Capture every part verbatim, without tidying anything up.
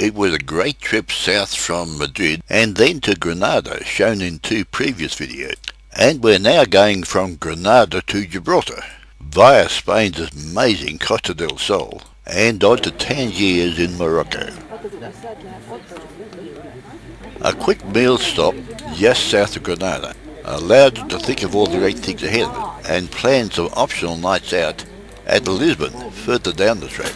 It was a great trip south from Madrid and then to Granada, shown in two previous videos. And we're now going from Granada to Gibraltar, via Spain's amazing Costa del Sol, and on to Tangiers in Morocco. A quick meal stop just south of Granada allowed us to think of all the great things ahead of us, and plan some optional nights out at Lisbon, further down the track,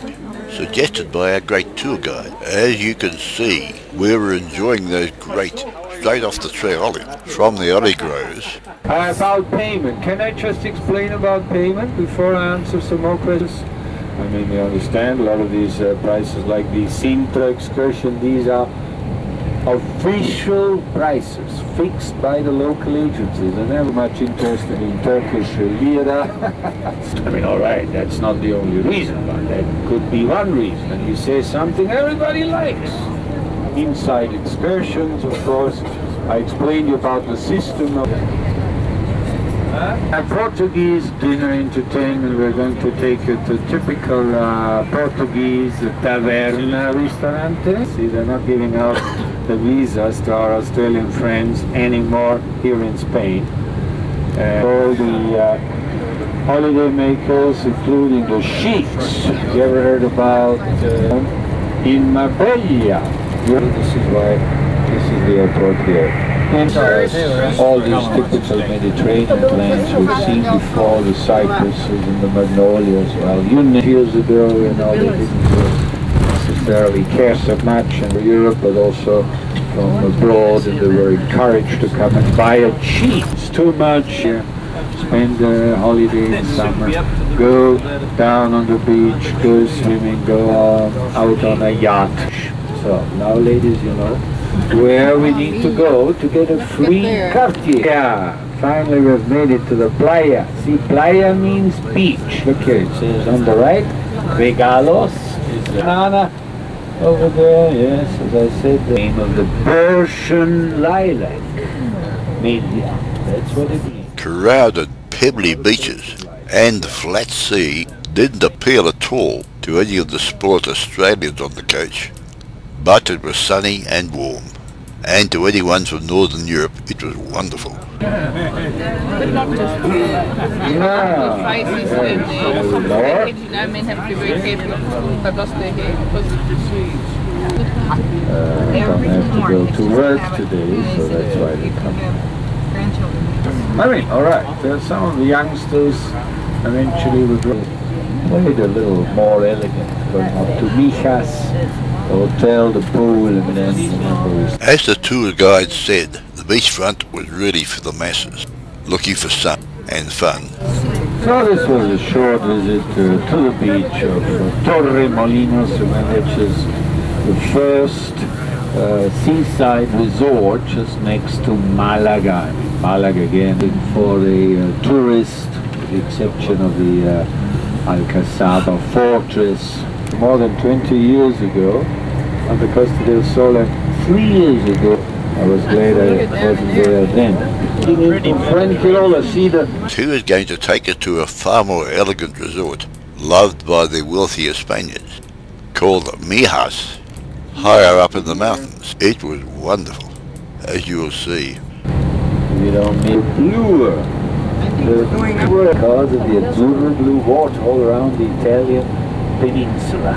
suggested by our great tour guide. As you can see, we were enjoying those great, straight off the tree olives from the olive groves. Uh, about payment, can I just explain about payment before I answer some more questions? I mean, you understand, a lot of these uh, prices, like the Sintra excursion, these are official prices fixed by the local agencies. They're never much interested in Turkish lira. I mean, all right, that's not the only reason, but that could be one reason. And you say something everybody likes. Inside excursions, of course. I explained you about the system of a Portuguese dinner entertainment. We're going to take you to typical uh, Portuguese taverna restaurante. See, they're not giving out the visas to our Australian friends anymore here in Spain. Uh, all the uh, holiday makers, including the sheiks. You ever heard about uh, in Marbella? This is why this is the airport here. And all these typical Mediterranean lands we've seen before, the cypresses and the magnolias, well, you know, years ago, you know, they didn't necessarily care so much in Europe, but also from abroad, and they were encouraged to come and buy it cheap. It's too much. Yeah. Spend a holiday in summer, go down on the beach, go swimming, go on, out on a yacht. So, now ladies, you know, where we need to go to get a free Cartier. Yeah, finally we've made it to the playa. See, playa means beach. Look here, it says on the right, regalos, banana, over there, yes, as I said, the name of the Persian lilac, media, that's what it means. Crowded, pebbly beaches and the flat sea didn't appeal at all to any of the spoiled Australians on the coach. But it was sunny and warm, and to anyone from Northern Europe, it was wonderful. I mean, all right, there are some of the youngsters eventually would made a little more elegant, going up to Mijas. Hotel, the pool, and then the as the tour guide said, the beachfront was really for the masses, looking for sun and fun. So this was a short visit uh, to the beach of uh, Torre Molinos, which is the first uh, seaside resort just next to Malaga. Malaga again, for the uh, tourists, with the exception of the uh, Alcazaba fortress. More than twenty years ago on the Costa del Sol, and three years ago I was glad I wasn't there then. She was going to take us to a far more elegant resort loved by the wealthier Spaniards called Mijas, higher up in the mountains. It was wonderful, as you will see. We don't need bluer. Because of the azure blue water all around the Italian peninsula.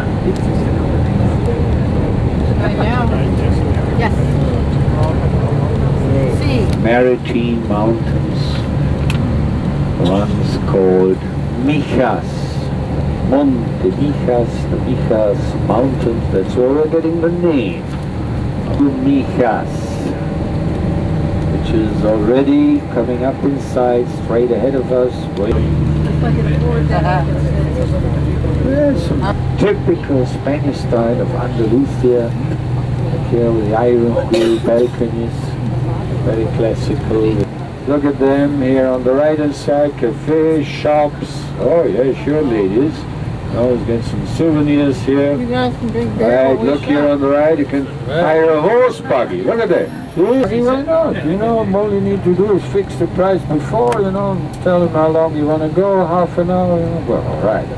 Yes. Maritime mountains, one's called Mijas, Monte Mijas, the Mijas mountains, that's where we're getting the name, Mijas, which is already coming up inside, straight ahead of us. There's some typical Spanish style of Andalusia, here with the iron grill balconies, very classical. Look at them here on the right hand side, cafe, shops. Oh yeah, sure ladies. Always get some souvenirs here. You guys can drink beer. Right, look here on the right, you can hire a horse buggy. Look at that. See, why not? You know, all you need to do is fix the price before, you know, tell them how long you want to go, half an hour, you know. Well, all right.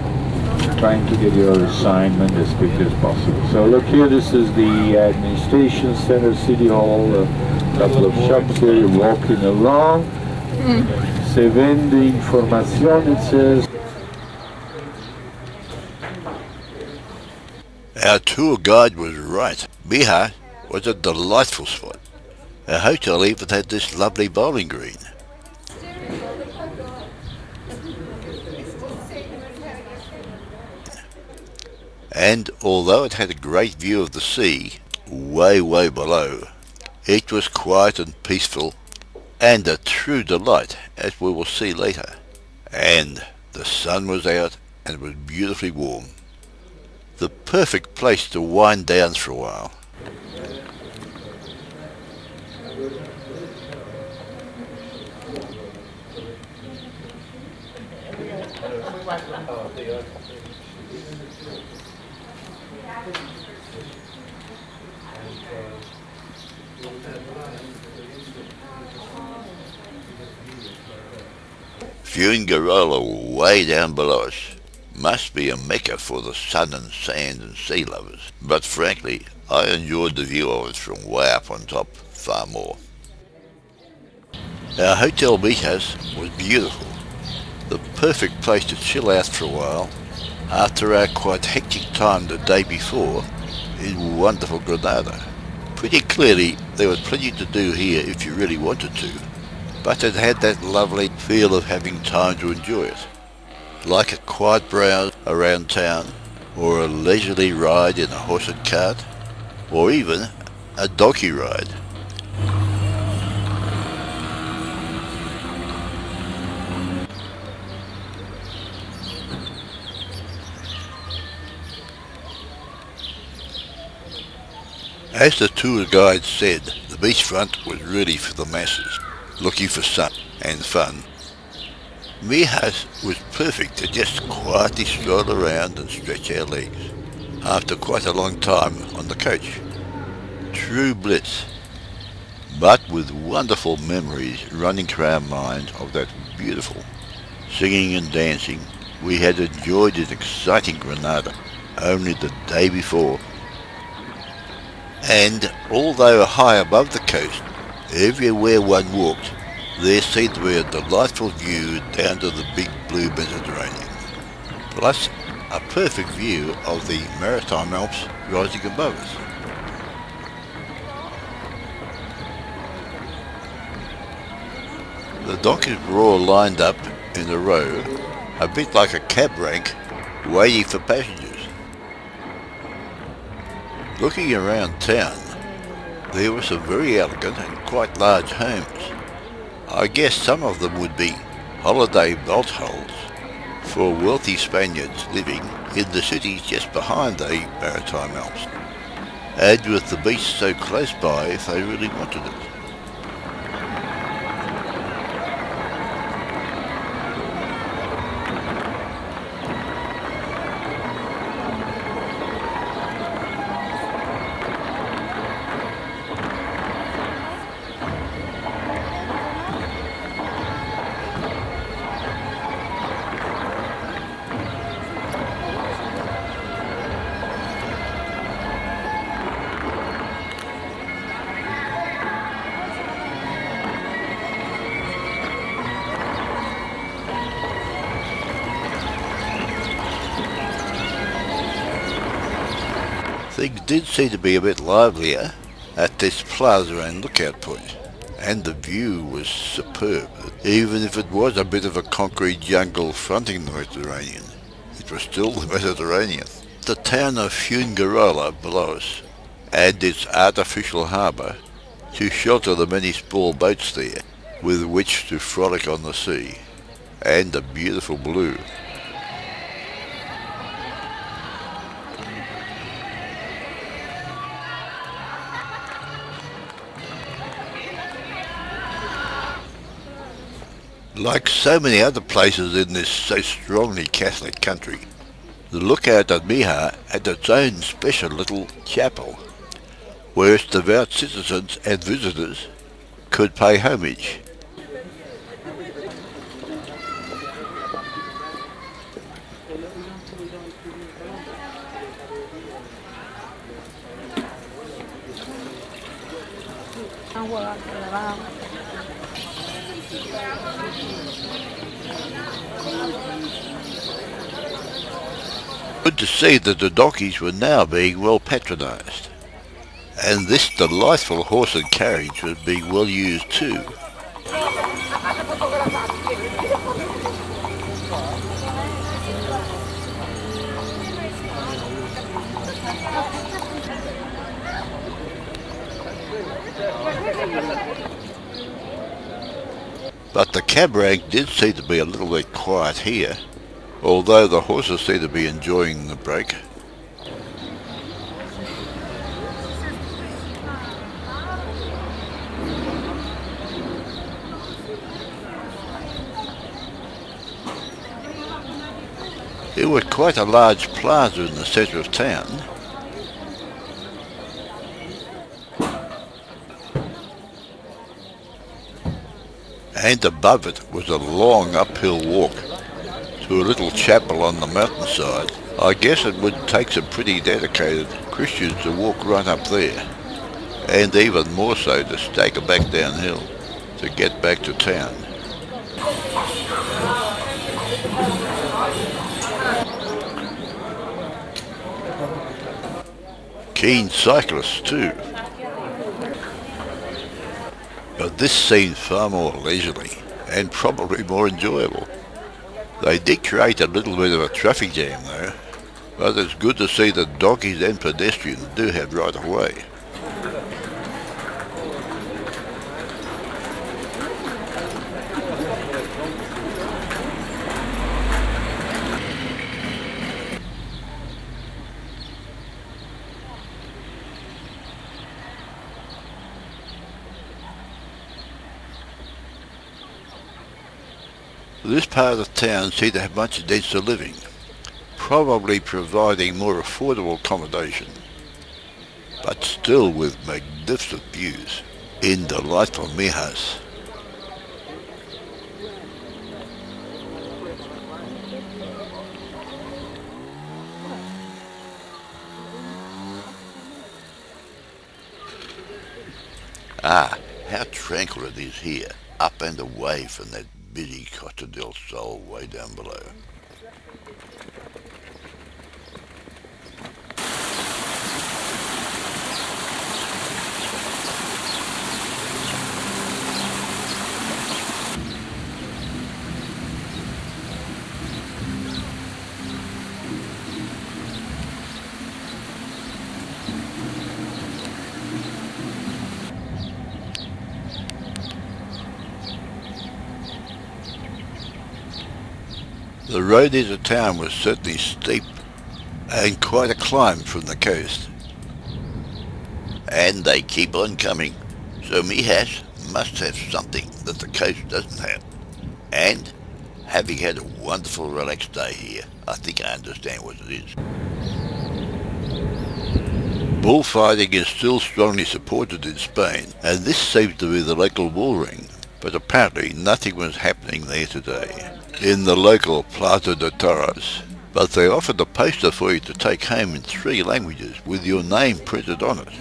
trying to get your assignment as quickly as possible. So look here, this is the administration center, city hall, a couple of shops here, you're walking along. Mm. Se vende información, it says. Our tour guide was right. Mijas was a delightful spot. Our hotel even had this lovely bowling green. And although it had a great view of the sea, way, way below, it was quiet and peaceful, and a true delight, as we will see later. And the sun was out, and it was beautifully warm. The perfect place to wind down for a while. Fuengirola, way down below us, must be a mecca for the sun and sand and sea lovers, but frankly I enjoyed the view of it from way up on top far more. Our hotel Mijas was beautiful, the perfect place to chill out for a while after our quite hectic time the day before in wonderful Granada. Pretty clearly there was plenty to do here if you really wanted to, but it had that lovely feel of having time to enjoy it, like a quiet browse around town, or a leisurely ride in a horsed cart, or even a donkey ride. As the tour guide said, the beachfront was really for the masses, looking for sun and fun. Mijas was perfect to just quietly stroll around and stretch our legs after quite a long time on the coach. True bliss, but with wonderful memories running through our minds of that beautiful singing and dancing we had enjoyed in exciting Granada only the day before. And although high above the coast, everywhere one walked, there seemed to be a delightful view down to the big blue Mediterranean, plus a perfect view of the maritime Alps rising above us. The donkeys were all lined up in a row, a bit like a cab rank, waiting for passengers. Looking around town, there were some very elegant and quite large homes. I guess some of them would be holiday bolt holes for wealthy Spaniards living in the cities just behind the maritime Alps, and with the beach so close by if they really wanted it. Things did seem to be a bit livelier at this plaza and lookout point, and the view was superb. Even if it was a bit of a concrete jungle fronting the Mediterranean, it was still the Mediterranean. The town of Fuengirola below us, and its artificial harbour to shelter the many small boats there with which to frolic on the sea, and the beautiful blue. Like so many other places in this so strongly Catholic country, the lookout at Mijas had its own special little chapel, where its devout citizens and visitors could pay homage. agua que le da. Good to see that the donkeys were now being well patronised, and this delightful horse and carriage was being well used too. But the cab rank did seem to be a little bit quiet here, although the horses seem to be enjoying the break. It was quite a large plaza in the centre of town. And above it was a long uphill walk to a little chapel on the mountainside. I guess it would take some pretty dedicated Christians to walk right up there, and even more so to stagger back downhill to get back to town. Keen cyclists too. But this seemed far more leisurely and probably more enjoyable. They did create a little bit of a traffic jam though, but it's good to see that donkeys and pedestrians do have right of way. This part of the town seemed to have much denser living, probably providing more affordable accommodation, but still with magnificent views in delightful Mijas. Ah, how tranquil it is here, up and away from that busy Costa del Sol way down below. The road into town was certainly steep and quite a climb from the coast. And they keep on coming, so Mijas must have something that the coast doesn't have. And having had a wonderful relaxed day here, I think I understand what it is. Bullfighting is still strongly supported in Spain, and this seems to be the local bull ring, but apparently nothing was happening there today in the local Plaza de Toros, but they offered a poster for you to take home in three languages with your name printed on it.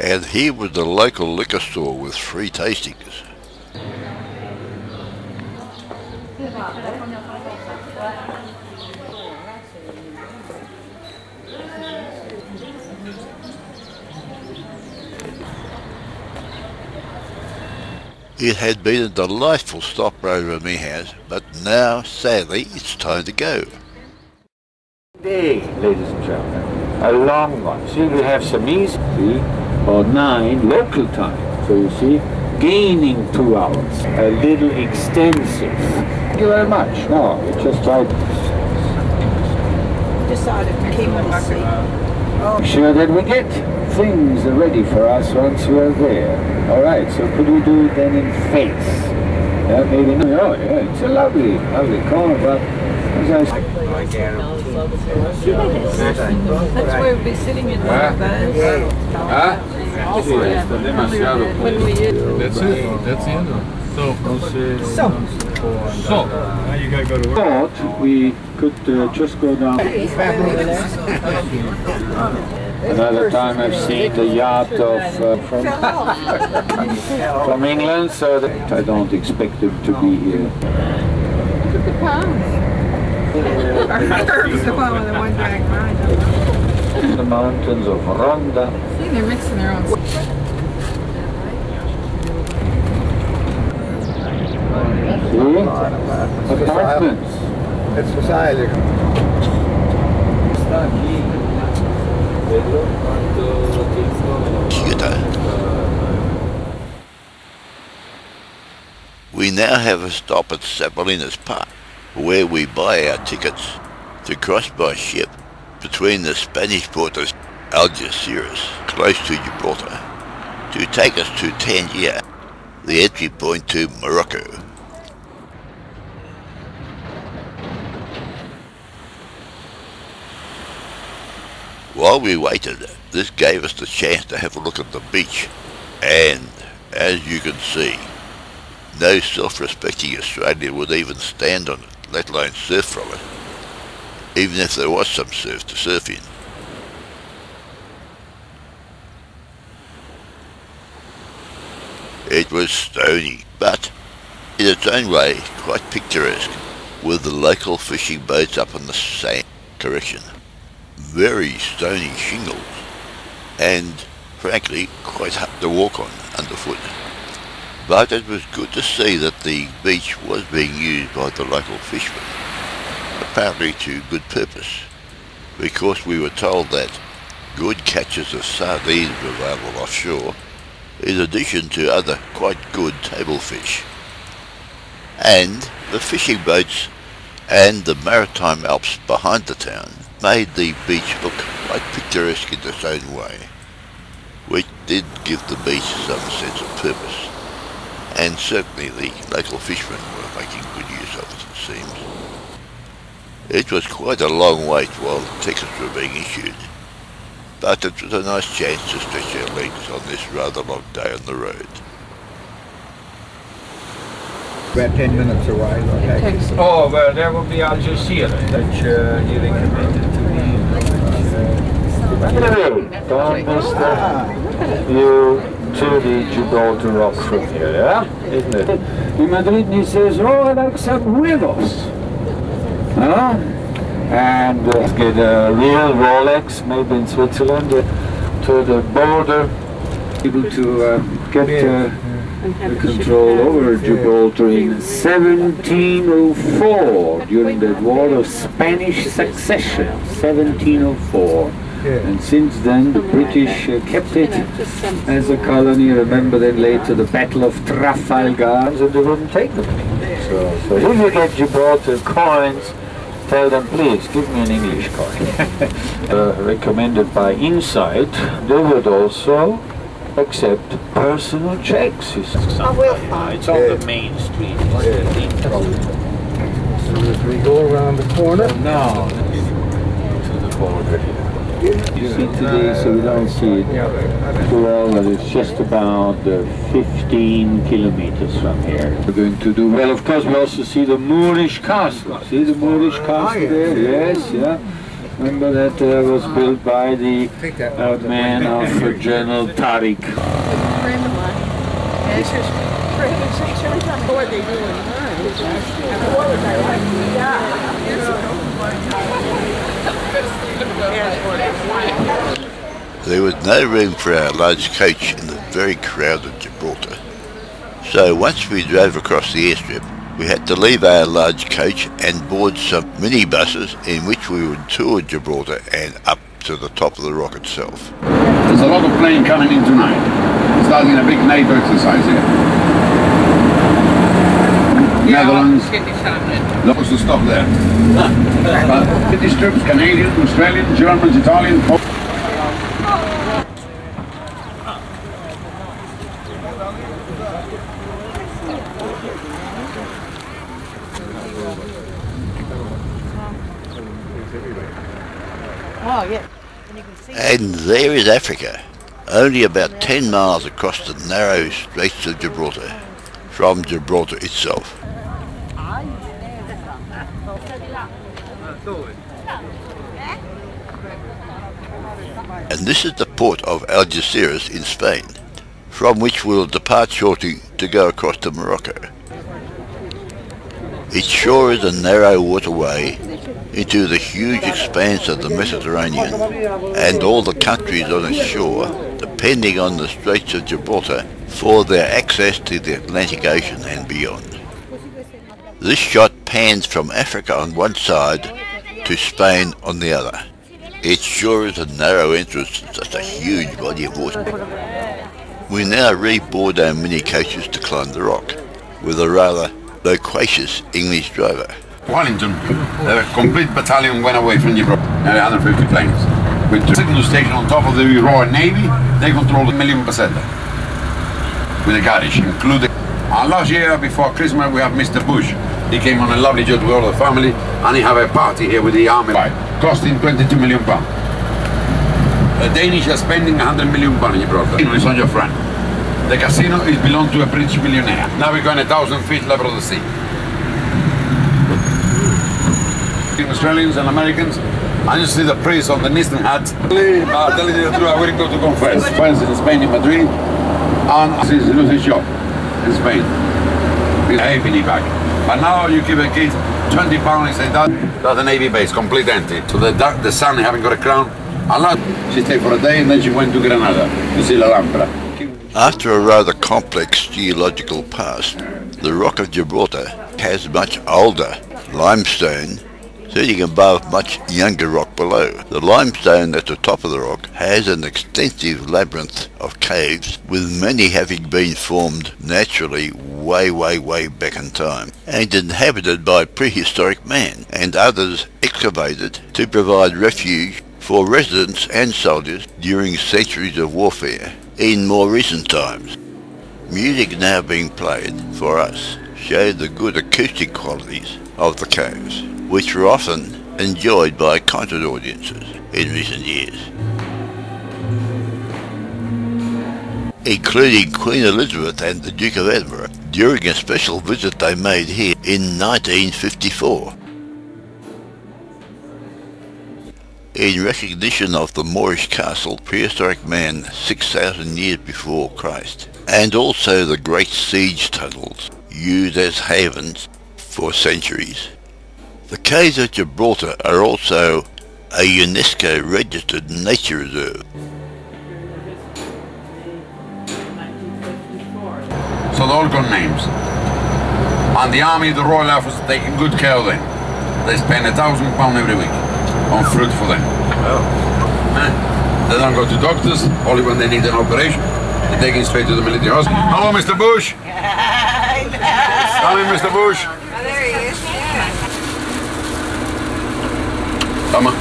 And here was the local liquor store with free tastings. It had been a delightful stop over Mijas, but now, sadly, it's time to go. Day, ladies and gentlemen, a long one. See, we have Samis, or nine local time. So you see, gaining two hours, a little extensive. Thank you very much. No, it's just like... Decided to keep on the Make sure that we get things are ready for us once we are there. Alright, so could we do it then in face? Yeah, maybe no, oh, yeah, it's a lovely, lovely corner, but... That's where we'll be sitting in our vans. Huh? That's it, that's the end of it. So, so, so. Now you gotta go to work. Thought we could uh, just go down. Another time I've seen the yacht of uh, from from England, so that I don't expect him to be here. Look at the pounds. Our nerves are one with a one-drag ride. The mountains of Ronda. See, they're mixing their own. Apartments. It's society. We now have a stop at Sabalinas Park, where we buy our tickets to cross by ship between the Spanish port of Algeciras, close to Gibraltar, to take us to Tangiers, the entry point to Morocco. While we waited, this gave us the chance to have a look at the beach, and, as you can see, no self-respecting Australian would even stand on it, let alone surf from it, even if there was some surf to surf in. It was stony, but, in its own way, quite picturesque, with the local fishing boats up on the sand correction. Very stony shingles, and frankly quite hard to walk on underfoot. But it was good to see that the beach was being used by the local fishermen, apparently to good purpose, because we were told that good catches of sardines were available offshore, in addition to other quite good table fish. And the fishing boats and the maritime Alps behind the town made the beach look quite picturesque in its own way, which did give the beach some sense of purpose, and certainly the local fishermen were making good use of it, it seems. It was quite a long wait while the tickets were being issued, but it was a nice chance to stretch our legs on this rather long day on the road. About ten minutes away. Okay. Oh, well, there will be Algeciras, which uh, you recommended to me. Hello, don't miss the view to the Gibraltar Rock from here, yeah? Isn't it? In Madrid, he says, oh, I like some huevos. Huh? And let's uh, get a real Rolex, maybe in Switzerland, uh, to the border, able to uh, get uh, the control over Gibraltar in seventeen oh four, during the War of Spanish Succession, seventeen oh four. And since then the British uh, kept it as a colony. Remember then later the Battle of Trafalgar, so they wouldn't take them. So, so if you get Gibraltar coins, tell them, please, give me an English coin. uh, recommended by Insight, they would also accept personal checks. Oh, well, yeah, it's on yeah. the main street. Yeah. So if we go around the corner? No. To the border. You see today, so we don't see it too well, but it's just about uh, fifteen kilometers from here. We're going to do well. Of course, we also see the Moorish Castle. See the Moorish Castle there? Yes, yeah. Remember that uh, was built by the uh, man of uh, General Tariq. A friend of mine, and she was on board, they do in mine. And what was I like? Yeah, years ago. There was no room for our large coach in the very crowded Gibraltar. So once we drove across the airstrip, we had to leave our large coach and board some minibuses in which we would tour Gibraltar and up to the top of the rock itself. There's a lot of plane coming in tonight. We're starting a big NATO exercise here. Yeah, Netherlands. Lots of stuff there. But British troops, Canadian, Australian, Germans, Italian, Polish. And there is Africa, only about ten miles across the narrow Straits of Gibraltar, from Gibraltar itself. And this is the port of Algeciras in Spain, from which we'll depart shortly to go across to Morocco. Its shore is a narrow waterway into the huge expanse of the Mediterranean, and all the countries on its shore depending on the Straits of Gibraltar for their access to the Atlantic Ocean and beyond. This shot pans from Africa on one side to Spain on the other. It sure is a narrow entrance to such a huge body of water. We now reboard our mini coaches to climb the rock, with a rather loquacious English driver. Wellington, the complete battalion went away from Gibraltar, one hundred fifty planes. With the signal station on top of the Royal Navy, they controlled a million peseta with a carriage, including. And last year, before Christmas, we have Mister Bush. He came on a lovely jet with all the family, and he have a party here with the army, costing twenty-two million pounds. The Danish are spending one hundred million pounds in Gibraltar. It's on your friend. The casino is belong to a British millionaire. Now we're going a thousand feet level of the sea. Australians and Americans, and you see the priest on the Nissan hat. I'll tell you the truth, I will go to confess. Friends in Spain, in Madrid, and this is Lucy's shop in Spain. It's a penny back. But now you give a kid twenty pounds, and that, that's a Navy base, complete empty. So the, the son haven't got a crown. A lot. She stayed for a day and then she went to Granada to see La Alhambra. After a rather complex geological past, the Rock of Gibraltar has much older limestone sitting above much younger rock below. The limestone at the top of the rock has an extensive labyrinth of caves, with many having been formed naturally way, way, way back in time, and inhabited by prehistoric man, and others excavated to provide refuge for residents and soldiers during centuries of warfare in more recent times. Music now being played for us showed the good acoustic qualities of the caves, which were often enjoyed by concert audiences in recent years, including Queen Elizabeth and the Duke of Edinburgh during a special visit they made here in nineteen fifty-four. In recognition of the Moorish Castle, prehistoric man six thousand years before Christ, and also the great siege tunnels used as havens for centuries. The caves at Gibraltar are also a UNESCO registered nature reserve. So they're all got names, and the army, the Royal Air Force, taking good care of them. They spend a thousand pounds every week on fruit for them. Oh. They don't go to doctors, only when they need an operation. They take him straight to the military hospital. Hello, Mister Bush! Come in, Mister Bush! Oh, there he is. Come on.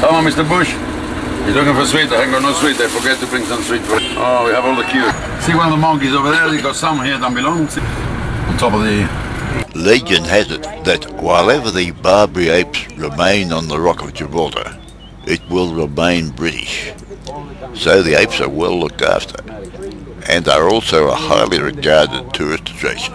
Come on, Mister Bush. He's looking for sweet. I ain't got no sweet. I forget to bring some sweet for him. Oh, we have all the queue. See one of the monkeys over there? They got some here that belong. On top of the... Legend has it that while ever the Barbary apes remain on the Rock of Gibraltar, it will remain British. So the apes are well looked after, and are also a highly regarded tourist attraction.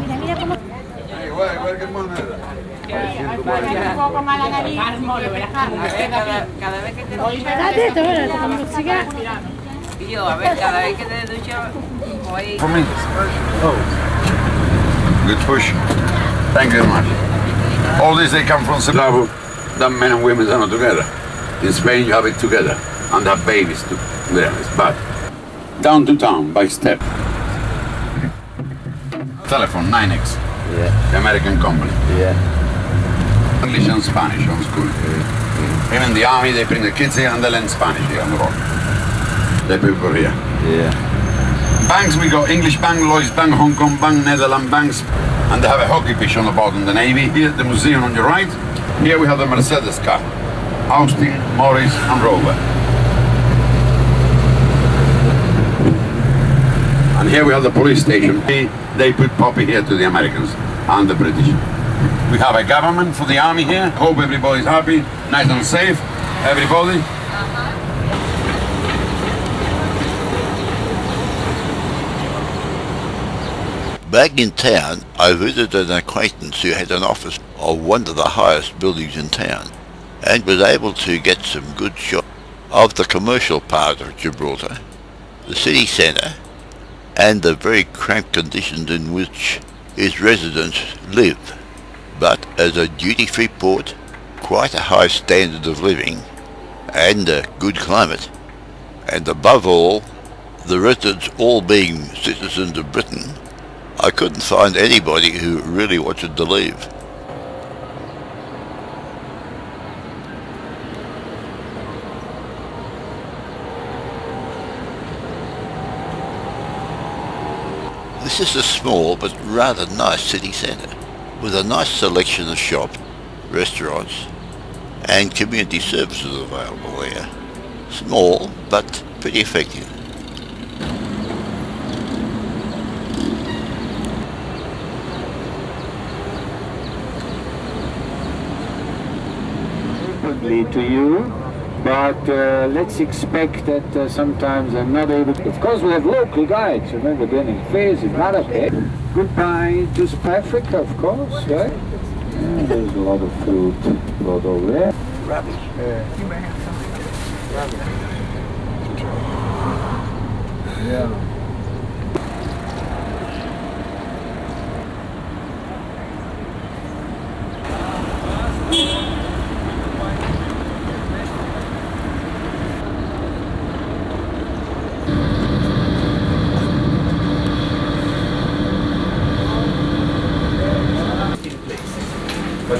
Mira, mira cómo... Igual, igual que moneda. Un poco más la nariz. Cada vez que te... Espérate, espérate, cuando siga... A ver, cada vez que te ducha, voy... For me. Oh. Good push. Thank you very much. All this, they come from Zimbabwe. That men and women are not together. In Spain, you have it together. And have babies too. There, it's bad. Down to town, by step. Telephone, nine X. Yeah. American company. Yeah. English and Spanish on school. Yeah. Even the army, they bring the kids here and they learn Spanish here on the road. The people here. Yeah. Banks, we got English Bank, Lloyd's Bank, Hong Kong Bank, Netherlands Banks, and they have a hockey pitch on the bottom, the Navy. Here at the museum on your right, here we have the Mercedes car. Austin, Morris, and Rover. And here we have the police station. They, they put poppy here to the Americans and the British. We have a government for the army here. Hope everybody's happy, nice and safe. Everybody. Back in town, I visited an acquaintance who had an office of one of the highest buildings in town and was able to get some good shots of the commercial part of Gibraltar, the city centre, and the very cramped conditions in which its residents live. But as a duty-free port, quite a high standard of living and a good climate, and above all, the residents all being citizens of Britain, I couldn't find anybody who really wanted to leave. This is a small but rather nice city centre, with a nice selection of shops, restaurants and community services available there. Small but pretty effective. To you, but uh, let's expect that uh, sometimes I'm not able to. Of course, we have local guides. Remember, Benny Fares is not up here. Goodbye to South Africa, of course, right? Yeah, there's a lot of food brought over there. Rubbish. Yeah. You may have something else. Rubbish. Yeah.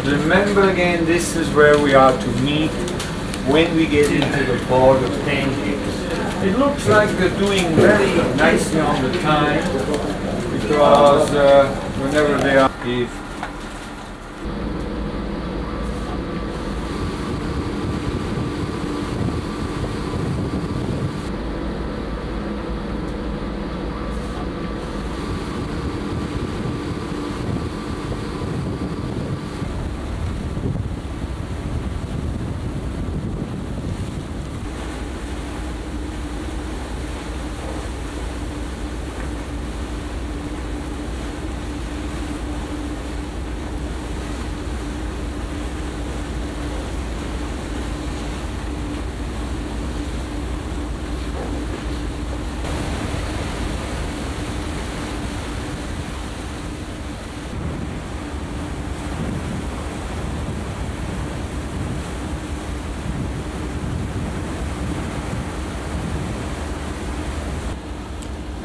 Remember again, this is where we are to meet when we get into the port of Tangiers. It looks like they're doing very nicely on the time, because uh, whenever they are... If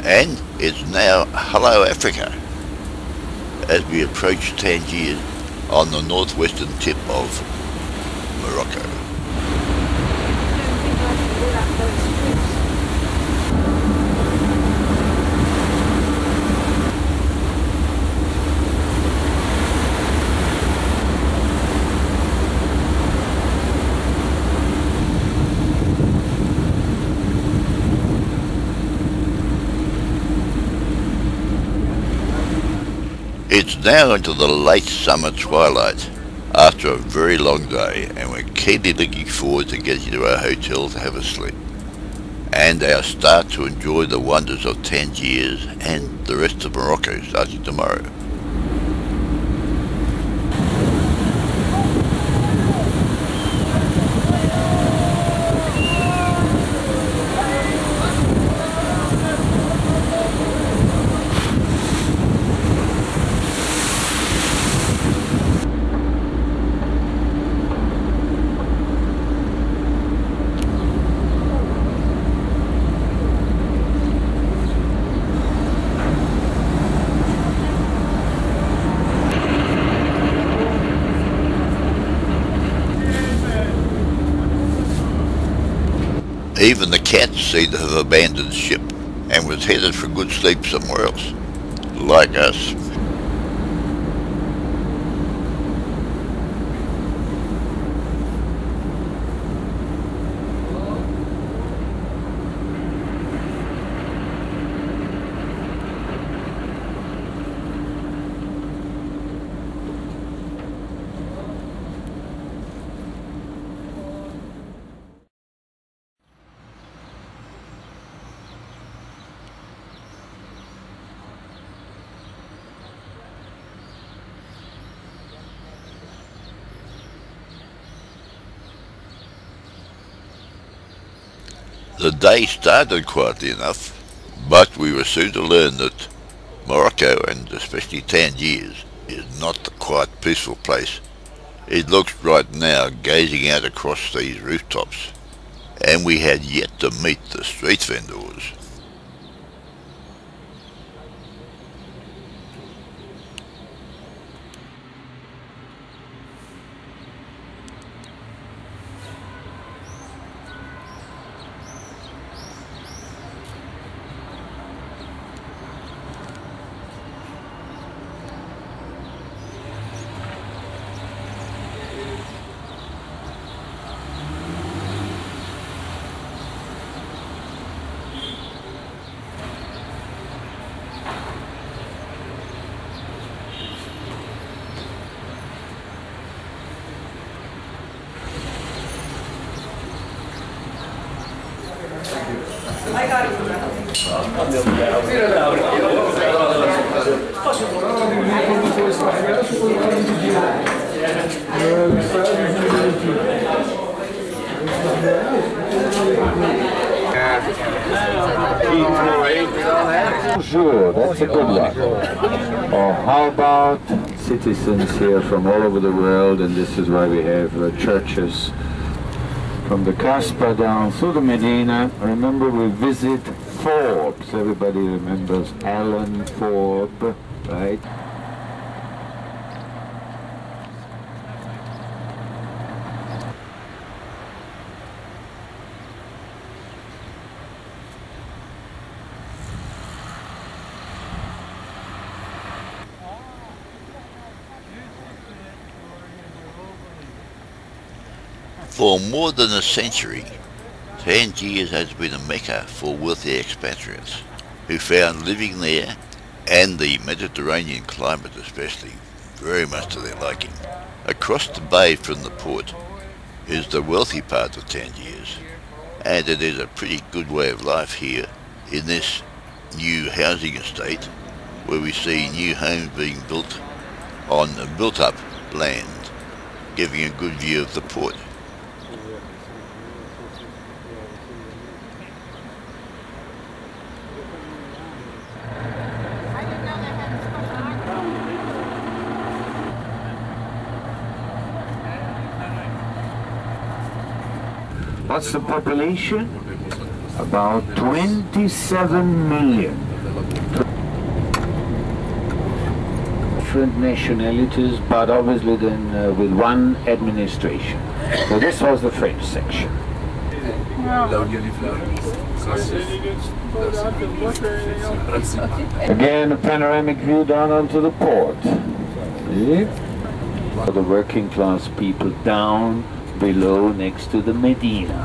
And it's now Hello Africa as we approach Tangiers on the northwestern tip of Morocco. It's now into the late summer twilight after a very long day, and we're keenly looking forward to getting to our hotel to have a sleep and our start to enjoy the wonders of Tangiers and the rest of Morocco starting tomorrow. Even the cat seemed to have abandoned ship and was headed for good sleep somewhere else, like us. The day started quietly enough, but we were soon to learn that Morocco, and especially Tangiers, is not a quite peaceful place. It looks right now, gazing out across these rooftops, and we had yet to meet the street vendors. Sure, that's a good luck. Or how about citizens here from all over the world, and this is why we have uh, churches from the Casbah down through the Medina. Remember, we visit Forbes. Everybody remembers Alan Forbes, right? For more than a century, Tangiers has been a mecca for wealthy expatriates who found living there, and the Mediterranean climate especially, very much to their liking. Across the bay from the port is the wealthy part of Tangiers, and it is a pretty good way of life here in this new housing estate where we see new homes being built on built-up land, giving a good view of the port. What's the population? About twenty-seven million. Different nationalities, but obviously then uh, with one administration. So this was the French section. Again, a panoramic view down onto the port. See? For the working class people down below next to the Medina.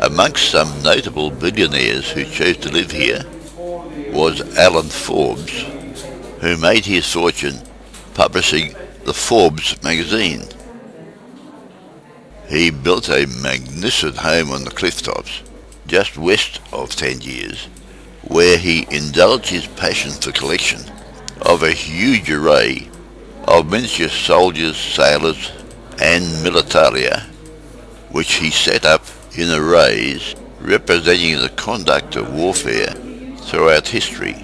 Amongst some notable billionaires who chose to live here was Alan Forbes, who made his fortune publishing the Forbes magazine. He built a magnificent home on the cliff tops, just west of Tangiers, where he indulged his passion for collection of a huge array of miniature soldiers, sailors, and militaria, which he set up in arrays representing the conduct of warfare throughout history,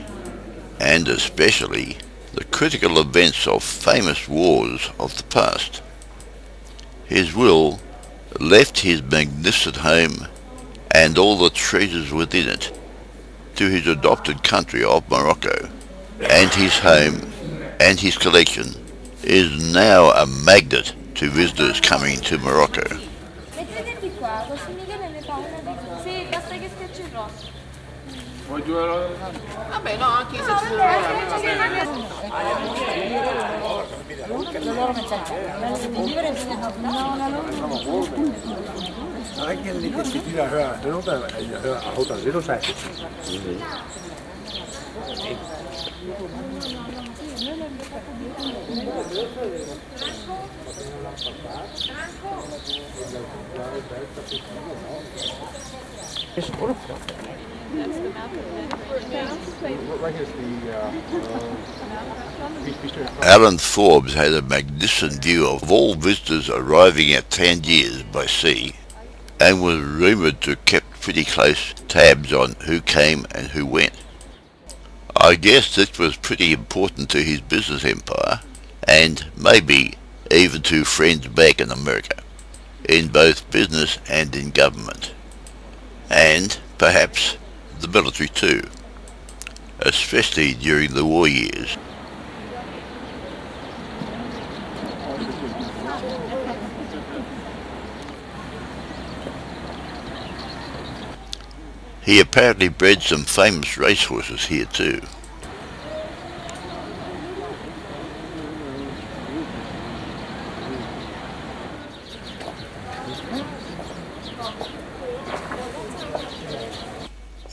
and especially the critical events of famous wars of the past. His will left his magnificent home and all the treasures within it to his adopted country of Morocco, and his home and his collection is now a magnet to visitors coming to Morocco. It's beautiful. That's the map of the right here's the uh, uh, Alan Forbes had a magnificent view of all visitors arriving at Tangiers by sea, and was rumoured to have kept pretty close tabs on who came and who went. I guess this was pretty important to his business empire, and maybe even to friends back in America, in both business and in government, and perhaps the military too, especially during the war years. He apparently bred some famous racehorses here too.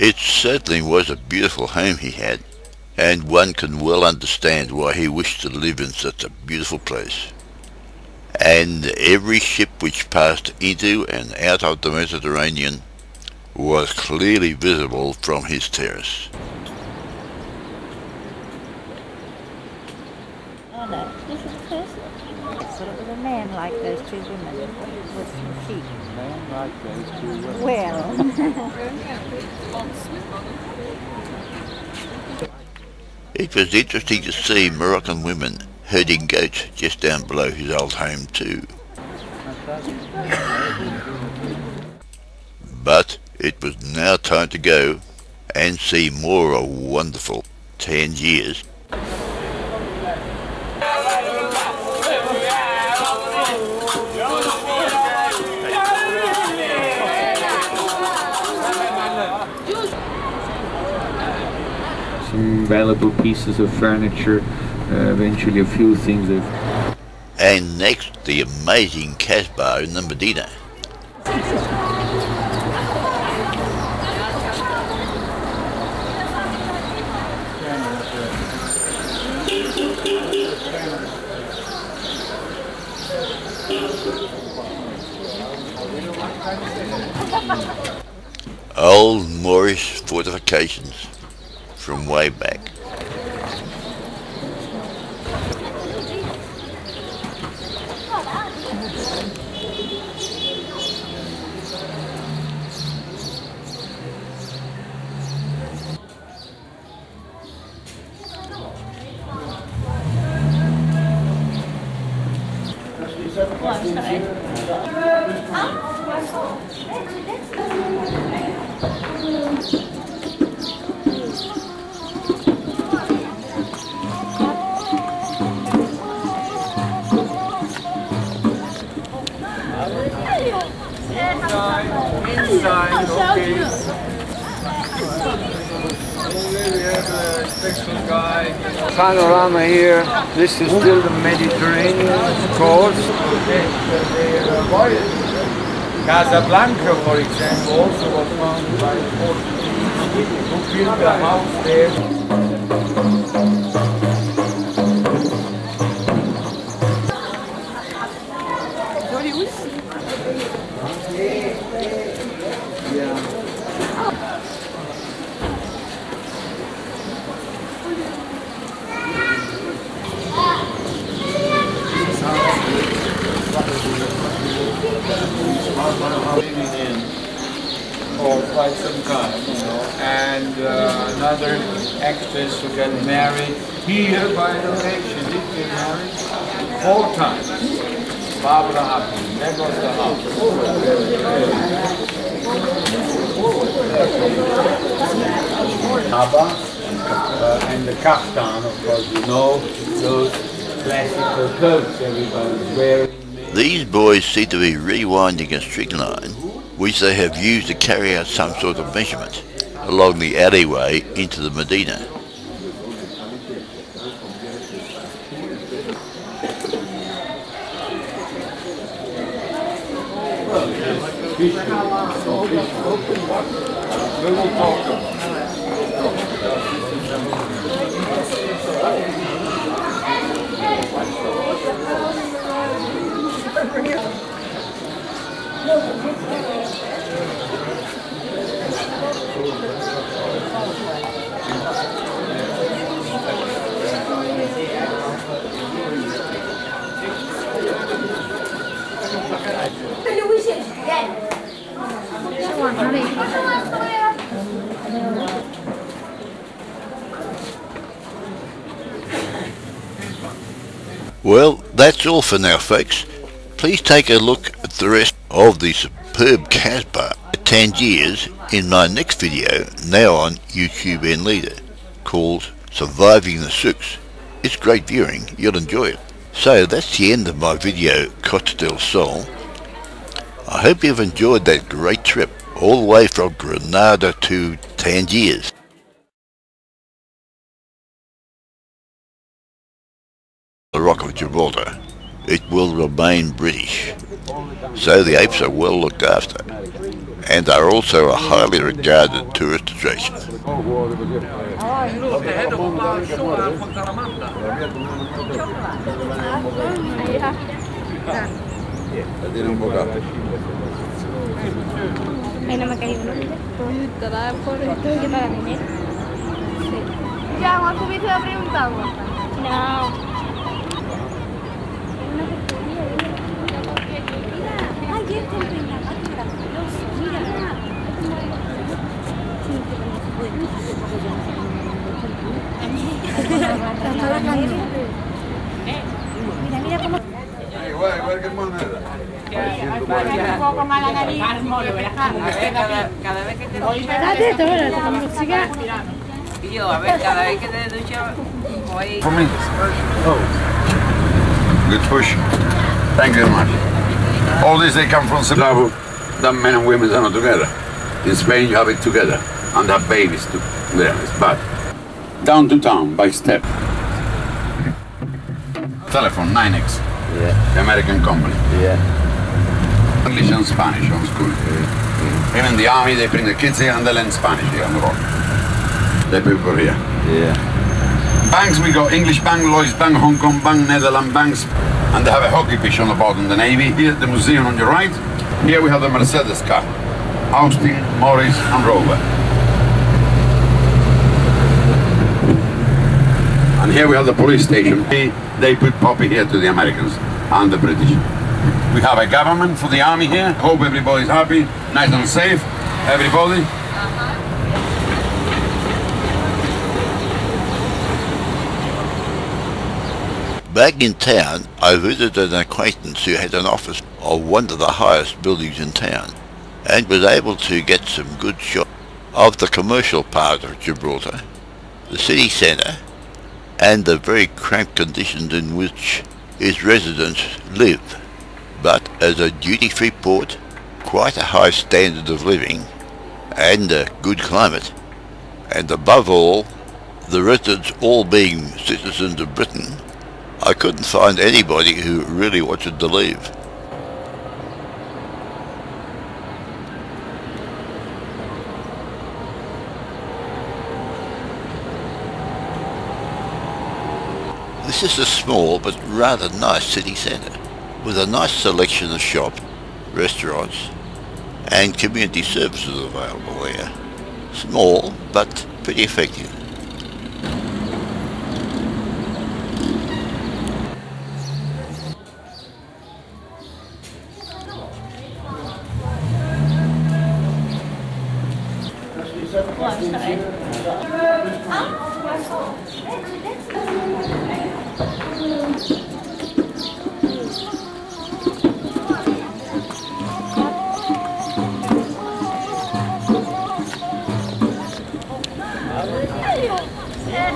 It certainly was a beautiful home he had, and one can well understand why he wished to live in such a beautiful place. And every ship which passed into and out of the Mediterranean was clearly visible from his terrace. Oh no, this is a person. But it was a man like those two women with some sheep. A man like those two women. Well. It was interesting to see Moroccan women herding goats just down below his old home too. But it was now time to go and see more of wonderful Tangiers. Some valuable pieces of furniture, uh, eventually a few things. Of and next, the amazing Casbah in the Medina. Old Moorish fortifications from way back. Panorama here, this is still the Mediterranean coast. Casablanca, for example, also was found by the Portuguese who built the house there. Actors who got married here by the nation. He got married four times. Barbara Hopkins. There goes the house. Uh, and the kaftan, of course, you know, those classical coats everybody's wearing. These boys seem to be rewinding a stringline, which they have used to carry out some sort of measurement, along the alleyway into the Medina. Well, that's all for now, folks. Please take a look at the rest of the superb Casbah at Tangiers in my next video, now on YouTube and Leader, called Surviving the Souks. It's great viewing, you'll enjoy it. So that's the end of my video, Costa del Sol. I hope you've enjoyed that great trip, all the way from Granada to Tangiers. The Rock of Gibraltar. It will remain British, so the apes are well looked after, and are also a highly regarded tourist attraction. No. For me. Oh. Good push. Thank you very much. All this, they come from Zimbabwe. The men and women are not together. In Spain, you have it together. And have babies too. There, it's bad. Down to town, by step. Telephone, nine X. Yeah. American company. Yeah. English and Spanish on school. Yeah. Even the army, they bring the kids here and they learn Spanish here on the road. The people here. Yeah. Banks, we got English Bank, Lloyd's Bank, Hong Kong Bank, Netherlands Banks. And they have a hockey pitch on the bottom, the Navy. Here, the museum on your right. Here we have the Mercedes car. Austin, Morris and Rover. And here we have the police station. They, they put poppy here to the Americans and the British. We have a government for the army here. Hope everybody's happy, nice and safe, everybody. Back in town, I visited an acquaintance who had an office of one of the highest buildings in town and was able to get some good shots of the commercial part of Gibraltar, the city centre, and the very cramped conditions in which its residents live, but as a duty-free port, quite a high standard of living, and a good climate, and above all, the residents all being citizens of Britain, I couldn't find anybody who really wanted to leave. This is a small but rather nice city centre, with a nice selection of shops, restaurants and community services available there. Small but pretty effective. Thank you.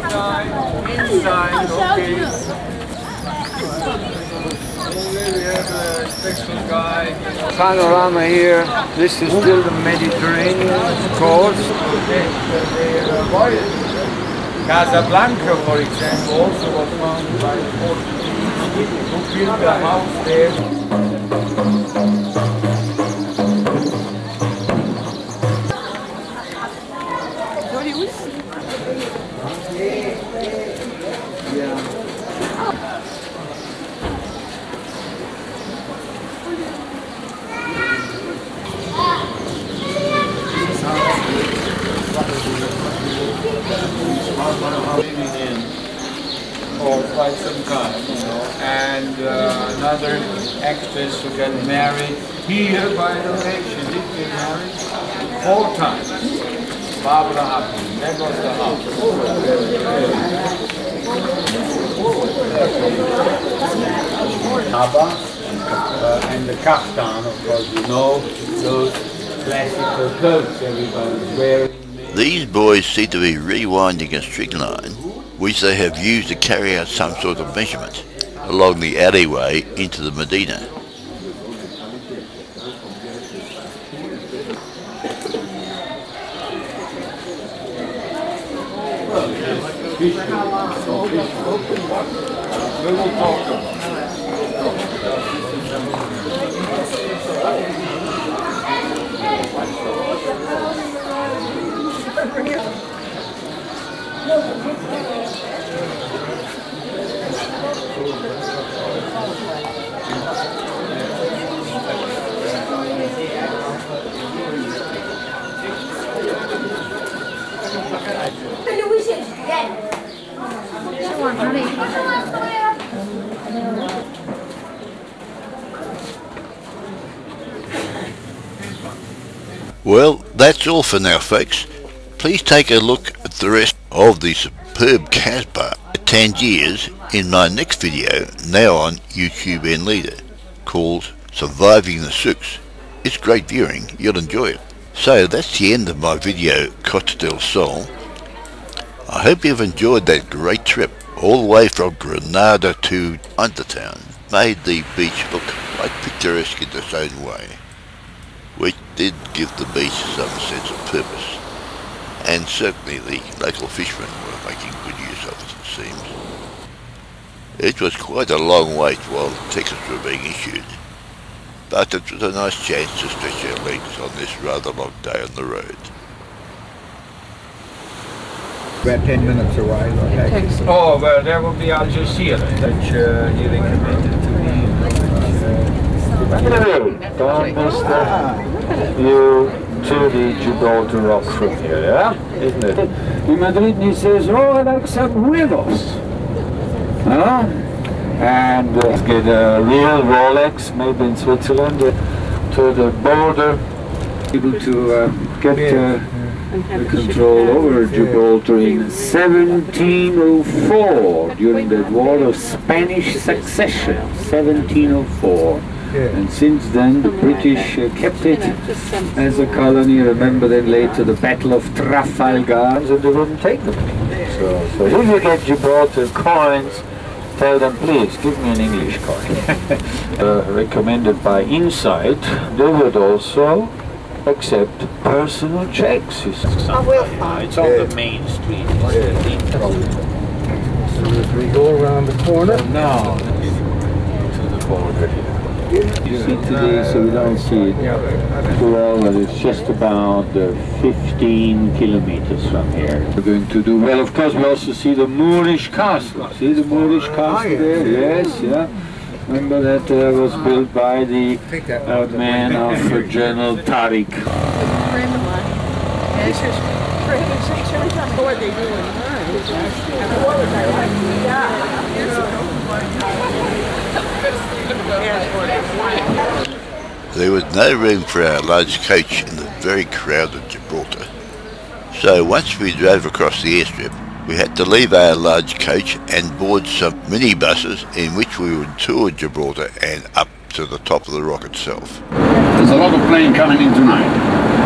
Inside, inside, okay. We have a special guy. Panorama here. This is still the Mediterranean coast. Okay. Casablanca, for example, also was found by the Portuguese who built a house there. Or quite some kind, you know, and uh, another actress who got married here by the way. She did get married four times. Barbara Hutton, that was the house. Haba uh, and the kaftan, of course, you know, those classical clothes everybody's wearing. These boys seem to be rewinding a stringline, which they have used to carry out some sort of measurement, along the alleyway into the Medina. Well, that's all for now, folks. Please take a look at the rest of the superb Casbah at Tangiers in my next video, now on YouTube and Leader, called Surviving the Souks. It's great viewing, you'll enjoy it. So that's the end of my video, Costa del Sol. I hope you've enjoyed that great trip all the way from Granada to Undertown. Made the beach look quite picturesque in its own way, which did give the beach some sense of purpose. And certainly the local fishermen were making good use of it, it seems. It was quite a long wait while the tickets were being issued, but it was a nice chance to stretch our legs on this rather long day on the road. About ten minutes away, I think. Oh, well, there will be Algeciras, which uh, you recommended to me. Hello, don't miss the view to the Gibraltar rock from here, yeah? Isn't it? In Madrid, he says, oh, like some weirdos. Huh? And uh, let's get a real Rolex, maybe in Switzerland, uh, to the border, able to uh, get uh, the control over Gibraltar in seventeen oh four, during the War of Spanish Succession, seventeen oh four. And since then the British uh, kept it as a colony. Remember then later the Battle of Trafalgar, and so they wouldn't take them. So, so if you get Gibraltar coins, tell them please give me an English coin. uh, recommended by Insight, they would also accept personal checks. I will. It's on the main street. So if we go around the corner now to the border here. You see today, so we don't see it well, but it's just about uh, fifteen kilometers from here. We're going to do well, of course. We also see the Moorish Castle. See the Moorish Castle there? Yes, yeah. Remember that uh, was built by the uh, man of uh, General Tariq. A friend of mine, and it's just pretty much every time I go, they do in mine. And what was I like? Yeah. There was no room for our large coach in the very crowded Gibraltar. So once we drove across the airstrip, we had to leave our large coach and board some minibuses in which we would tour Gibraltar and up to the top of the rock itself. There's a lot of plane coming in tonight.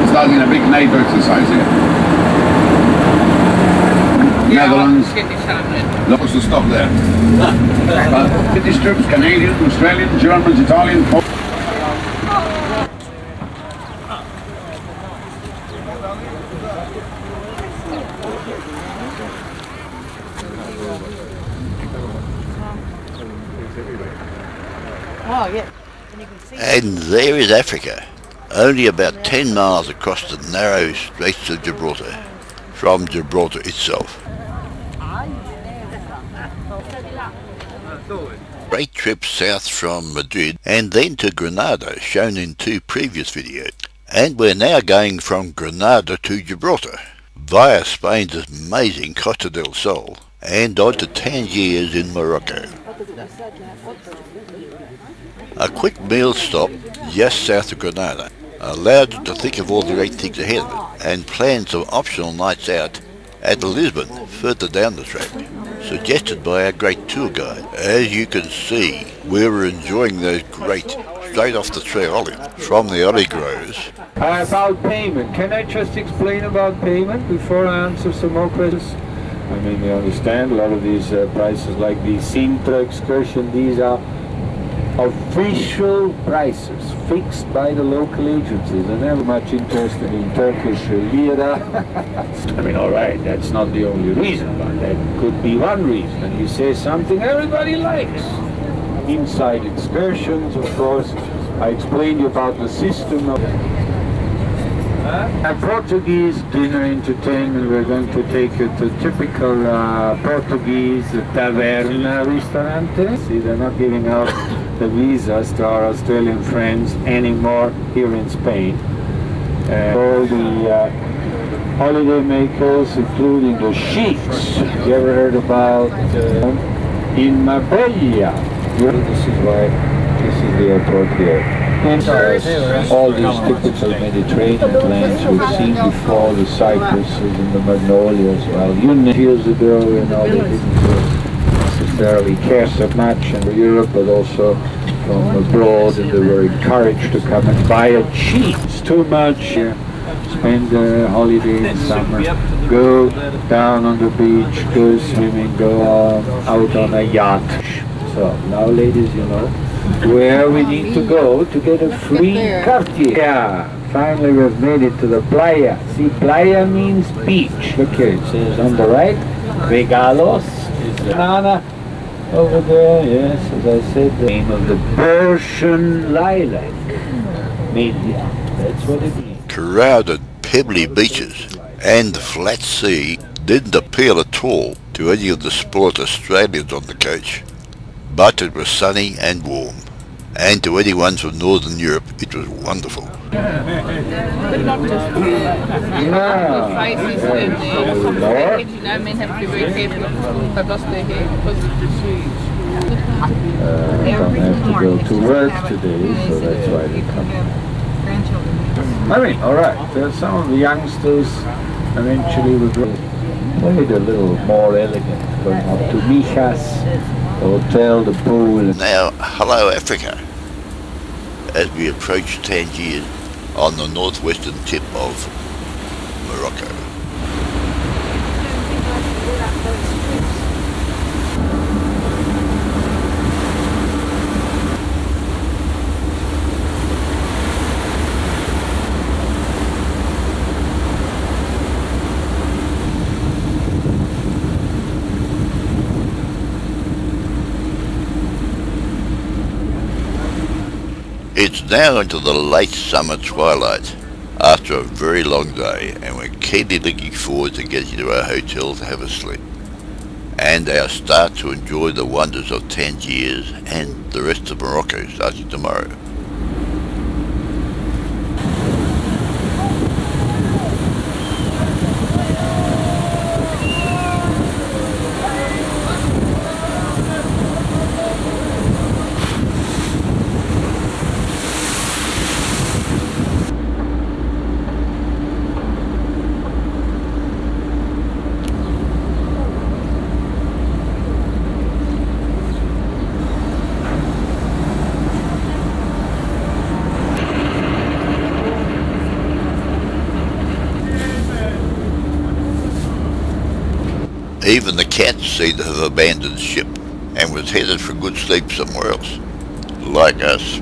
Starting a big NATO exercise here. yeah, Netherlands, lots of stuff there. uh, British troops, Canadian, Australian, Germans, Italian, Polish. And there is Africa, only about ten miles across the narrow Straits of Gibraltar, from Gibraltar itself. Great trip south from Madrid and then to Granada, shown in two previous videos. And we're now going from Granada to Gibraltar, via Spain's amazing Costa del Sol, and on to Tangiers in Morocco. A quick meal stop just south of Granada allowed you to think of all the great things ahead of it and plan some optional nights out at Lisbon, further down the track, suggested by our great tour guide. As you can see, we were enjoying those great straight off the tree olive from the olive groves. Uh, about payment, can I just explain about payment before I answer some more questions? I mean, you understand a lot of these uh, prices like the Sintra excursion, these are official prices fixed by the local agencies. They're never much interested in Turkish lira. I mean, all right, that's not the only reason, but that could be one reason. And you say something everybody likes. Inside excursions, of course, I explained you about the system of a Portuguese dinner entertainment. We're going to take you to typical uh, Portuguese taverna restaurante. See, they're not giving out the visas to our Australian friends anymore here in Spain. Uh, all the uh, holiday makers, including the sheiks. You ever heard about uh, in Marbella? This is why this is the airport here. All these typical Mediterranean lands we've seen before, the cypresses and the magnolias, well, you know, years ago, you know, they didn't necessarily care so much in Europe, but also from abroad, and they were encouraged to come and buy it cheap. It's too much. Yeah. Spend a holiday in summer, go down on the beach, go swimming, go on, out on a yacht. So, now ladies, you know, where we need to go to get a free Cartier. Yeah, finally we've made it to the playa. See, playa means beach. Look here, it says on the right, regalos, banana over there, yes, as I said, the name of the Persian lilac, media, that's what it means. Crowded, pebbly beaches and the flat sea didn't appeal at all to any of the spoilt Australians on the coach. But it was sunny and warm, and to anyone from Northern Europe it was wonderful. I don't have to go to work today, so that's why they come. I mean, alright, there are some of the youngsters eventually would made a little more elegant, going up to Mijas. Hotel, the pool. Now, hello Africa, as we approach Tangiers on the northwestern tip of Morocco. It's now into the late summer twilight after a very long day, and we're keenly looking forward to getting to our hotel to have a sleep and our start to enjoy the wonders of Tangiers and the rest of Morocco starting tomorrow. Even the cats seemed to have abandoned ship and was headed for good sleep somewhere else, like us.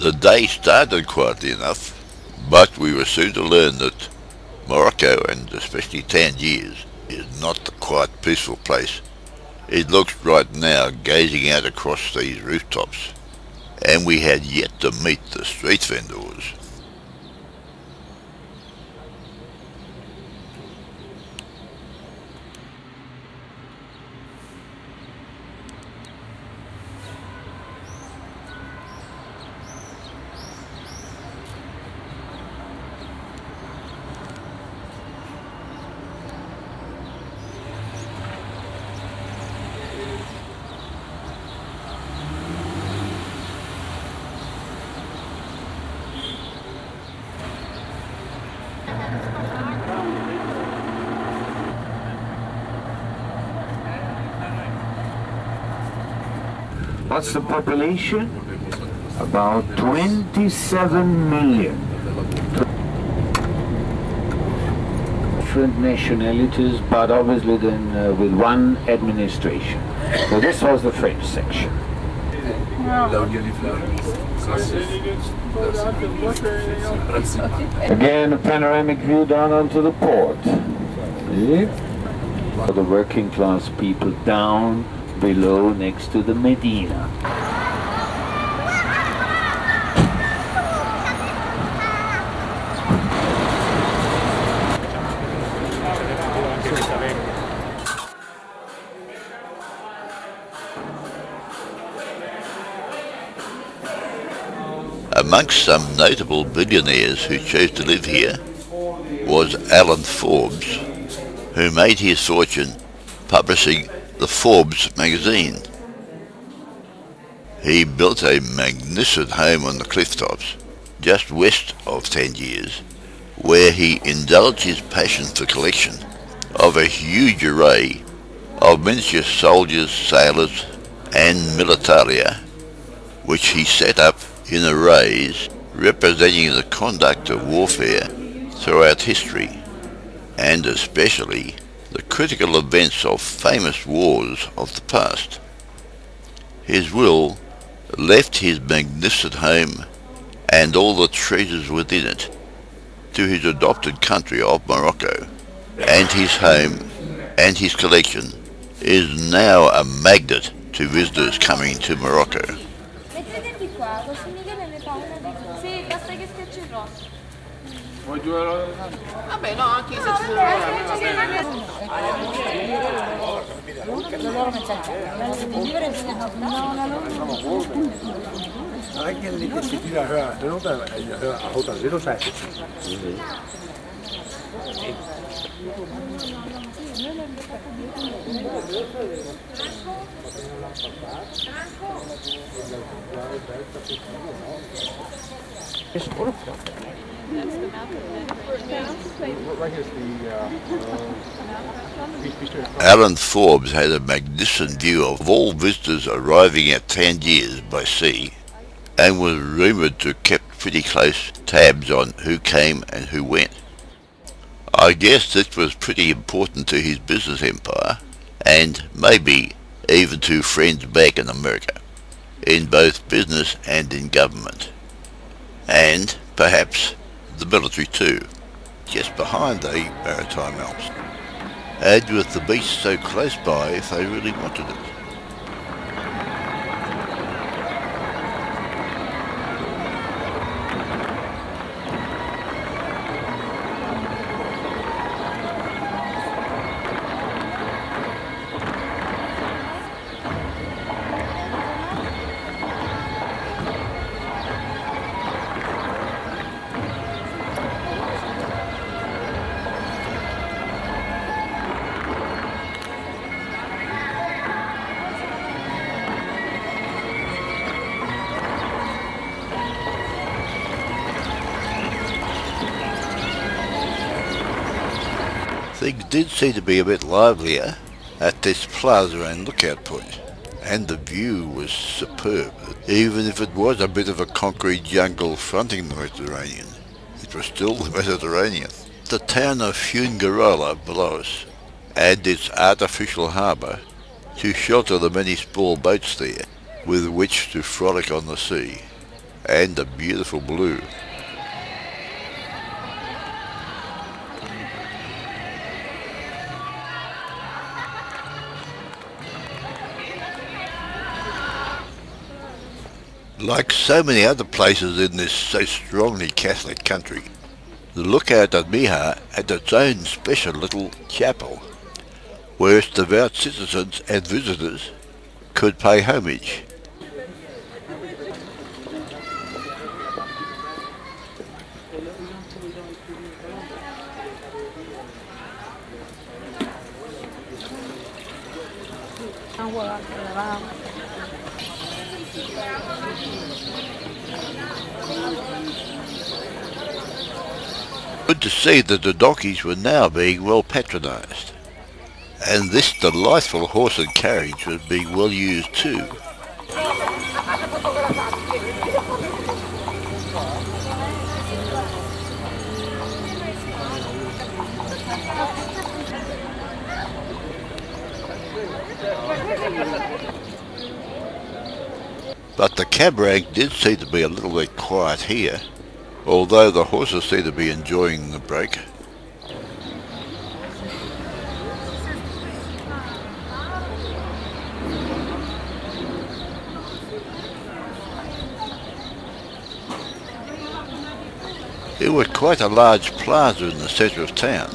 The day started quietly enough, but we were soon to learn that Morocco, and especially Tangiers, is not the quiet, peaceful place it looks right now gazing out across these rooftops, and we had yet to meet the street vendors. What's the population? About twenty-seven million. Different nationalities, but obviously then uh, with one administration. So this was the French section. Again, a panoramic view down onto the port. See? For the working class people down below next to the Medina. Amongst some notable billionaires who chose to live here was Alan Forbes, who made his fortune publishing the Forbes magazine. He built a magnificent home on the cliff tops, just west of Tangiers, where he indulged his passion for collection of a huge array of miniature soldiers, sailors and militaria, which he set up in arrays representing the conduct of warfare throughout history, and especially the critical events of famous wars of the past. His will left his magnificent home and all the treasures within it to his adopted country of Morocco, and his home and his collection is now a magnet to visitors coming to Morocco. Mm-hmm. That's the map of the Alan Forbes had a magnificent view of all visitors arriving at Tangiers by sea, and was rumoured to have kept pretty close tabs on who came and who went. I guess this was pretty important to his business empire, and maybe even to friends back in America, in both business and in government, and perhaps the military too, just behind the maritime Alps, and with the beach so close by if they really wanted it. Things did seem to be a bit livelier at this plaza and lookout point, and the view was superb, even if it was a bit of a concrete jungle fronting the Mediterranean. It was still the Mediterranean. The town of Fuengirola below us, and its artificial harbour, to shelter the many small boats there, with which to frolic on the sea, and the beautiful blue. Like so many other places in this so strongly Catholic country, the lookout at Mijas had its own special little chapel, where its devout citizens and visitors could pay homage. Good to see that the donkeys were now being well patronised, and this delightful horse and carriage was being well used too. But the cab rank did seem to be a little bit quiet here, although the horses seem to be enjoying the break. It was quite a large plaza in the centre of town.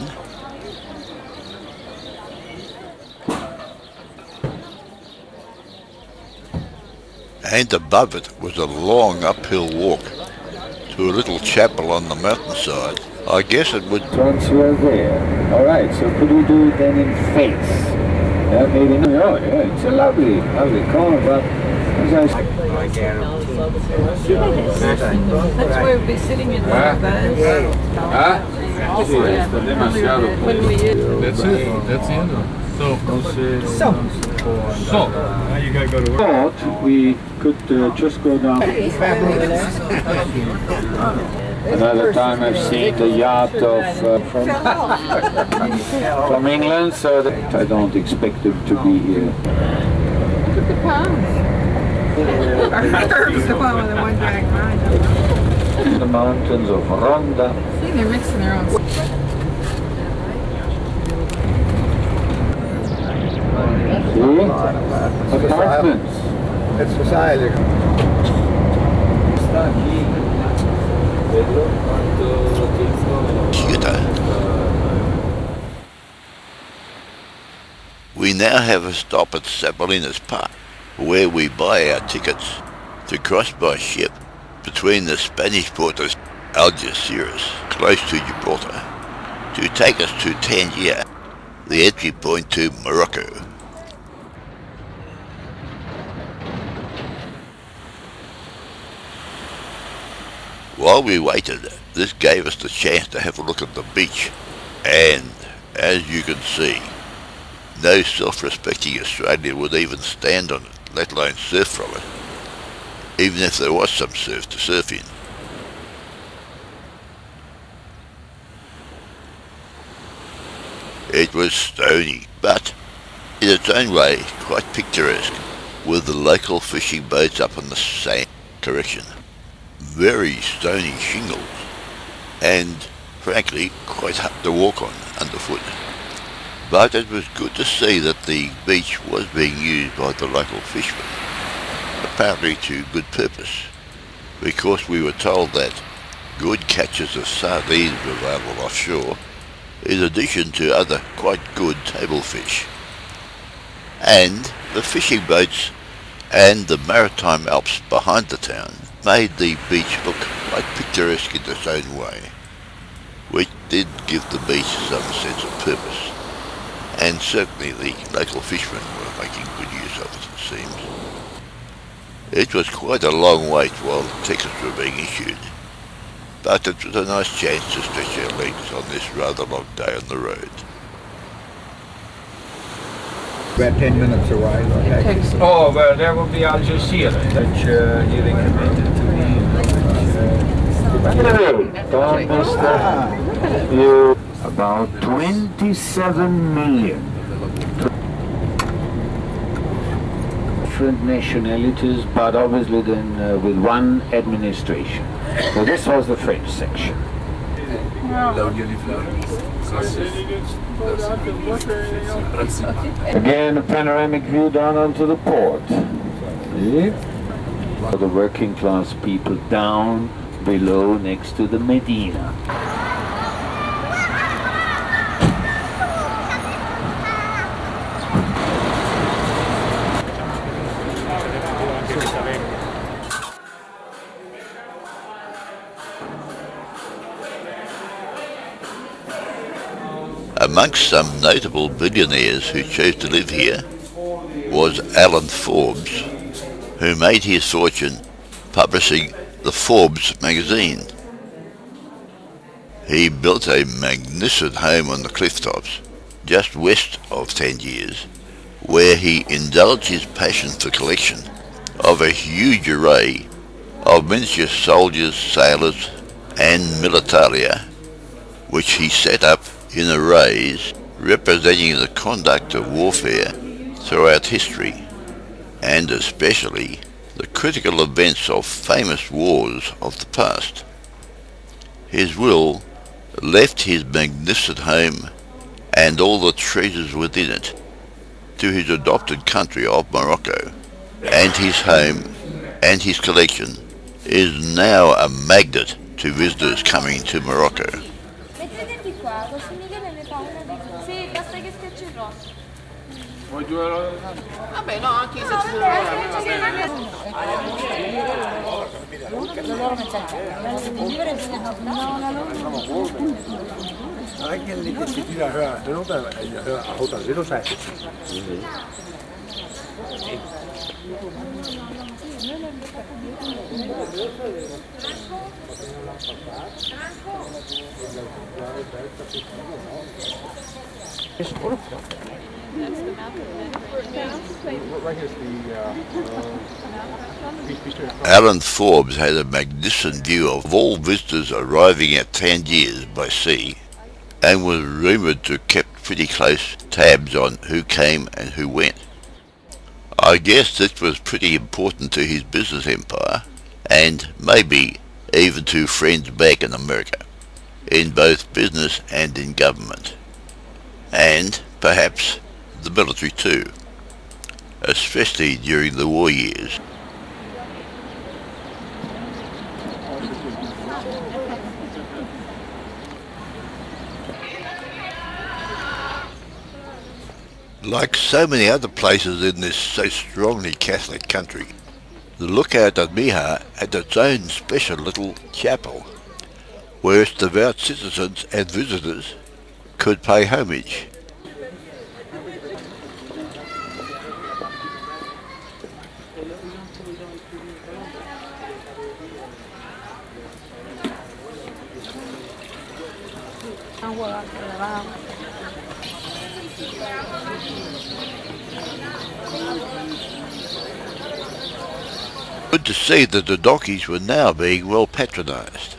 And above it was a long uphill walk to a little chapel on the mountainside. I guess it would... Once you are there. Alright, so could we do it then in face? Yeah, maybe no, yeah, it's a lovely, lovely corner, but... As I... That's where we'll be sitting in one of those. Huh? That's it, that's the end of it. So, so, so, now you gotta go to work. I thought we could uh, just go down. Another time I've seen the yacht of uh, from, from England, so that I don't expect them to be here. Look at the palms. The mountains of Ronda. I think they're mixing their own. Apartments. It's society. Cute. We now have a stop at Sabalinas Park, where we buy our tickets to cross by ship between the Spanish port of Algeciras, close to Gibraltar, to take us to Tangiers, the entry point to Morocco. While we waited, this gave us the chance to have a look at the beach, and, as you can see, no self-respecting Australian would even stand on it, let alone surf from it, even if there was some surf to surf in. It was stony, but, in its own way, quite picturesque, with the local fishing boats up on the same direction. Very stony shingles, and frankly quite hard to walk on underfoot. But it was good to see that the beach was being used by the local fishermen, apparently to good purpose, because we were told that good catches of sardines were available offshore, in addition to other quite good table fish. And the fishing boats and the maritime Alps behind the town made the beach look quite picturesque in its own way, which did give the beach some sense of purpose, and certainly the local fishermen were making good use of it, it seems. It was quite a long wait while the tickets were being issued, but it was a nice chance to stretch our legs on this rather long day on the road. about ten minutes away. Like takes, oh, well, there will be Algeciras, which uh, you recommended to me. Uh, Prime Minister, you about twenty-seven million. Different nationalities, but obviously then uh, with one administration. So this was the French section. Again, a panoramic view down onto the port. See? For the working class people down below next to the Medina. Amongst some notable billionaires who chose to live here was Alan Forbes, who made his fortune publishing the Forbes magazine. He built a magnificent home on the cliff tops, just west of Tangiers, where he indulged his passion for collection of a huge array of miniature soldiers, sailors and militaria, which he set up in arrays representing the conduct of warfare throughout history, and especially the critical events of famous wars of the past. His will left his magnificent home and all the treasures within it to his adopted country of Morocco, and his home and his collection is now a magnet to visitors coming to Morocco. That's the map of Alan Forbes had a magnificent view of all visitors arriving at Tangiers by sea, and was rumoured to have kept pretty close tabs on who came and who went. I guess this was pretty important to his business empire, and maybe even to friends back in America, in both business and in government, and perhaps the military too, especially during the war years. Like so many other places in this so strongly Catholic country, the lookout at Mijas had its own special little chapel, where its devout citizens and visitors could pay homage. Good to see that the donkeys were now being well patronised,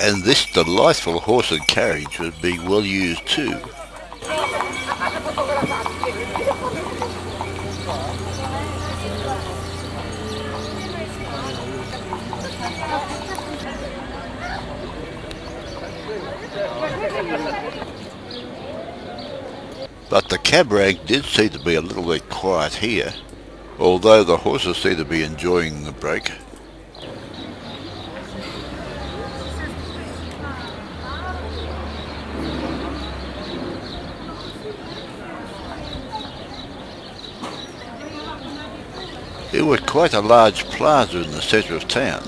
and this delightful horse and carriage was being well used too. But the cab rank did seem to be a little bit quiet here, although the horses seem to be enjoying the break. It was quite a large plaza in the centre of town.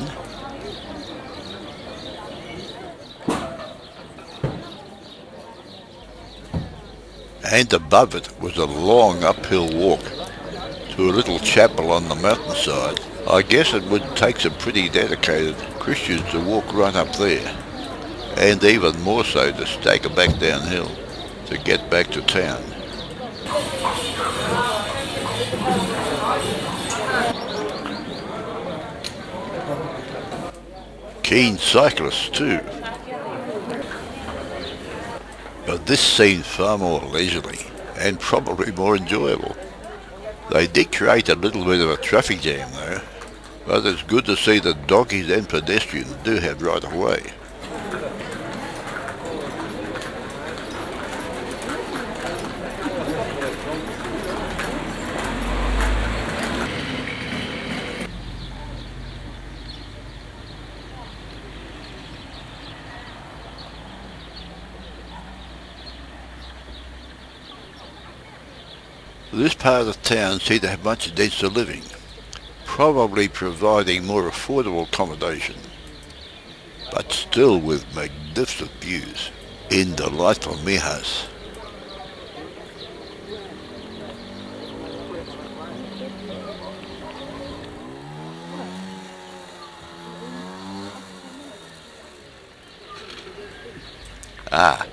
And above it was a long uphill walk to a little chapel on the mountainside. I guess it would take some pretty dedicated Christians to walk right up there, and even more so to stagger back downhill to get back to town. keen cyclist too, but this seemed far more leisurely and probably more enjoyable. They did create a little bit of a traffic jam though, but it's good to see that donkeys and pedestrians do have right of way. This part of the town seemed to have much denser living, probably providing more affordable accommodation, but still with magnificent views in delightful Mijas. Ah,